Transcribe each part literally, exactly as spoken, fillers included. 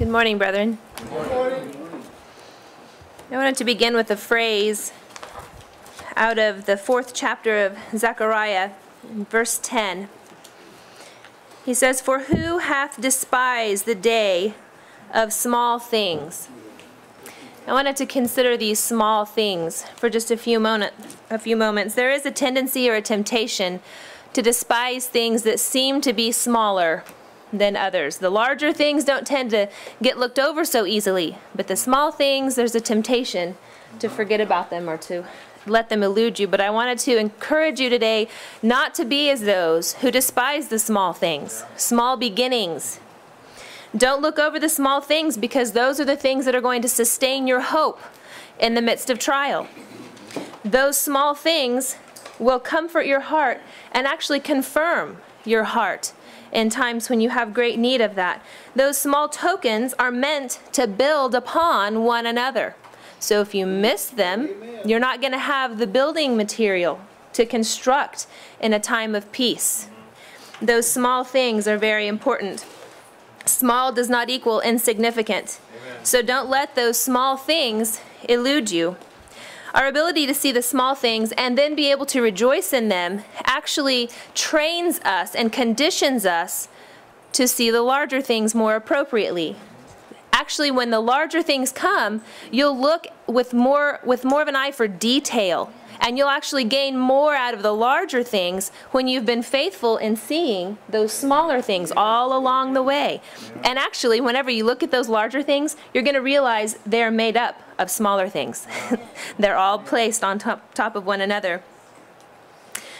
Good morning, brethren. Good morning. I wanted to begin with a phrase out of the fourth chapter of Zechariah, verse ten. He says, "For who hath despised the day of small things?" I wanted to consider these small things for just a few moment, a few moments. There is a tendency or a temptation to despise things that seem to be smaller than others. The larger things don't tend to get looked over so easily, but the small things, there's a temptation to forget about them or to let them elude you. But I wanted to encourage you today not to be as those who despise the small things, small beginnings. Don't look over the small things, because those are the things that are going to sustain your hope in the midst of trial. Those small things will comfort your heart and actually confirm your heart in times when you have great need of that. Those small tokens are meant to build upon one another. So if you miss them, Amen. You're not going to have the building material to construct in a time of peace. Those small things are very important. Small does not equal insignificant. Amen. So don't let those small things elude you. Our ability to see the small things and then be able to rejoice in them actually trains us and conditions us to see the larger things more appropriately. Actually, when the larger things come, you'll look with more, with more of an eye for detail, and you'll actually gain more out of the larger things when you've been faithful in seeing those smaller things all along the way. And actually, whenever you look at those larger things, you're going to realize they're made up of smaller things. They're all placed on top, top of one another.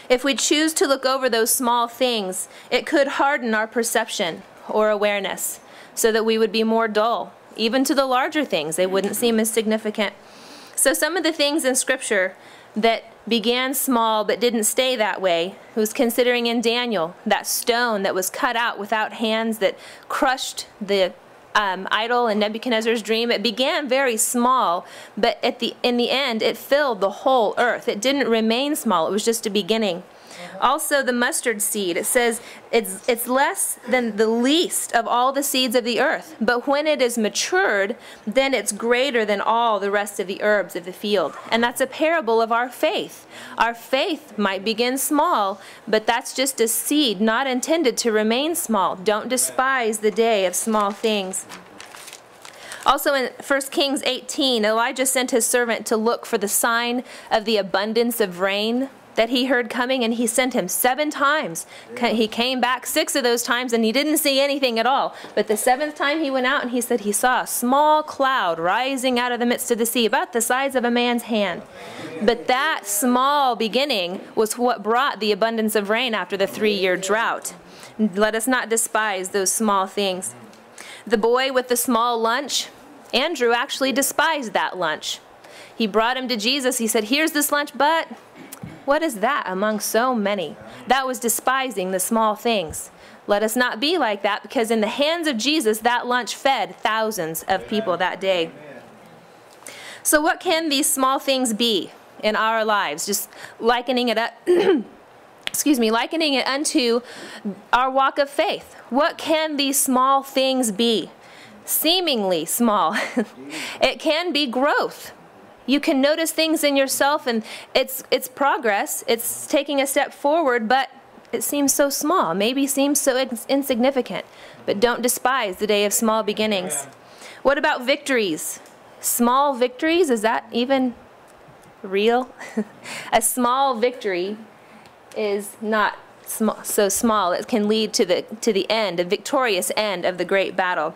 If we choose to look over those small things, it could harden our perception or awareness so that we would be more dull. Even to the larger things, they wouldn't seem as significant. So some of the things in Scripture that began small but didn't stay that way. I was considering in Daniel, that stone that was cut out without hands that crushed the um, idol in Nebuchadnezzar's dream. It began very small, but at the, in the end it filled the whole earth. It didn't remain small, it was just a beginning. Also the mustard seed, it says it's, it's less than the least of all the seeds of the earth, but when it is matured, then it's greater than all the rest of the herbs of the field. And that's a parable of our faith. Our faith might begin small, but that's just a seed not intended to remain small. Don't despise the day of small things. Also in First Kings eighteen, Elijah sent his servant to look for the sign of the abundance of rain that he heard coming, and he sent him seven times. He came back six of those times and he didn't see anything at all. But the seventh time he went out and he said he saw a small cloud rising out of the midst of the sea, about the size of a man's hand. But that small beginning was what brought the abundance of rain after the three-year drought. Let us not despise those small things. The boy with the small lunch, Andrew actually despised that lunch. He brought him to Jesus. He said, "Here's this lunch, but what is that among so many?" That was despising the small things. Let us not be like that, because in the hands of Jesus, that lunch fed thousands of people that day. So what can these small things be in our lives? Just likening it up, excuse me, likening it unto our walk of faith. What can these small things be? Seemingly small. It can be growth. You can notice things in yourself, and it's, it's progress, it's taking a step forward, but it seems so small, maybe seems so ins insignificant. But don't despise the day of small beginnings. What about victories? Small victories, is that even real? A small victory is not sm so small. It can lead to the, to the end, a victorious end of the great battle.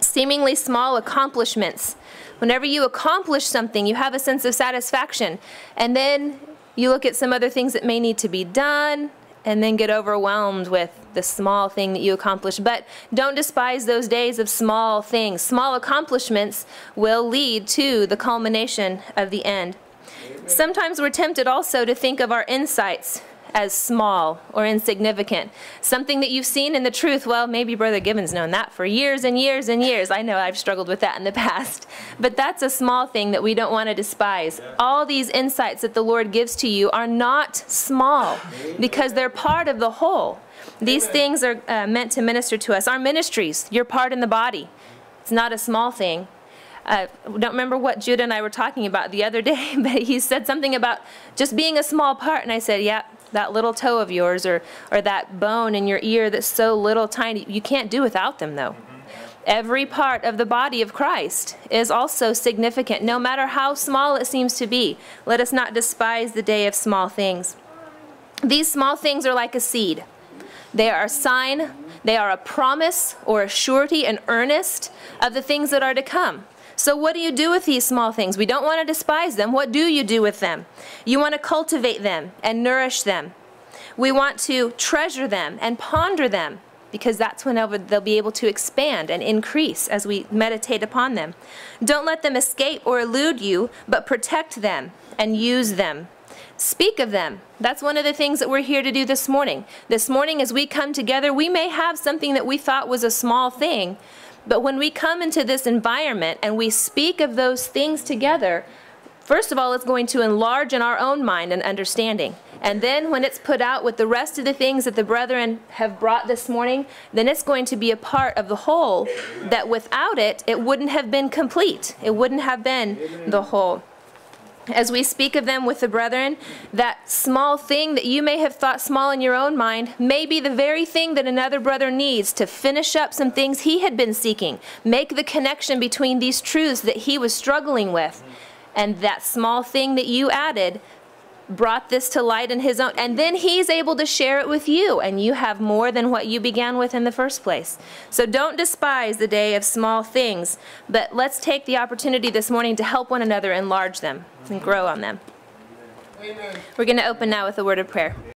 Seemingly small accomplishments. Whenever you accomplish something, you have a sense of satisfaction, and then you look at some other things that may need to be done and then get overwhelmed with the small thing that you accomplished. But don't despise those days of small things. Small accomplishments will lead to the culmination of the end. Sometimes we're tempted also to think of our insights as small or insignificant. Something that you've seen in the truth, well, maybe Brother Gibbons known that for years and years and years. I know I've struggled with that in the past. But that's a small thing that we don't want to despise. All these insights that the Lord gives to you are not small, because they're part of the whole. These things are uh, meant to minister to us. Our ministries, your part in the body. It's not a small thing. I don't remember what Judah and I were talking about the other day, but he said something about just being a small part. And I said, yeah, that little toe of yours or, or that bone in your ear that's so little tiny, you can't do without them, though. Every part of the body of Christ is also significant, no matter how small it seems to be. Let us not despise the day of small things. These small things are like a seed. They are a sign, they are a promise or a surety, an earnest of the things that are to come. So what do you do with these small things? We don't want to despise them. What do you do with them? You want to cultivate them and nourish them. We want to treasure them and ponder them, because that's when they'll be able to expand and increase as we meditate upon them. Don't let them escape or elude you, but protect them and use them. Speak of them. That's one of the things that we're here to do this morning. This morning as we come together, we may have something that we thought was a small thing, but when we come into this environment and we speak of those things together, first of all, it's going to enlarge in our own mind and understanding. And then when it's put out with the rest of the things that the brethren have brought this morning, then it's going to be a part of the whole that without it, it wouldn't have been complete. It wouldn't have been the whole. As we speak of them with the brethren, that small thing that you may have thought small in your own mind may be the very thing that another brother needs to finish up some things he had been seeking. Make the connection between these truths that he was struggling with. And that small thing that you added brought this to light in his own, and then he's able to share it with you, and you have more than what you began with in the first place. So don't despise the day of small things, but let's take the opportunity this morning to help one another enlarge them and grow on them. Amen. We're going to open now with a word of prayer.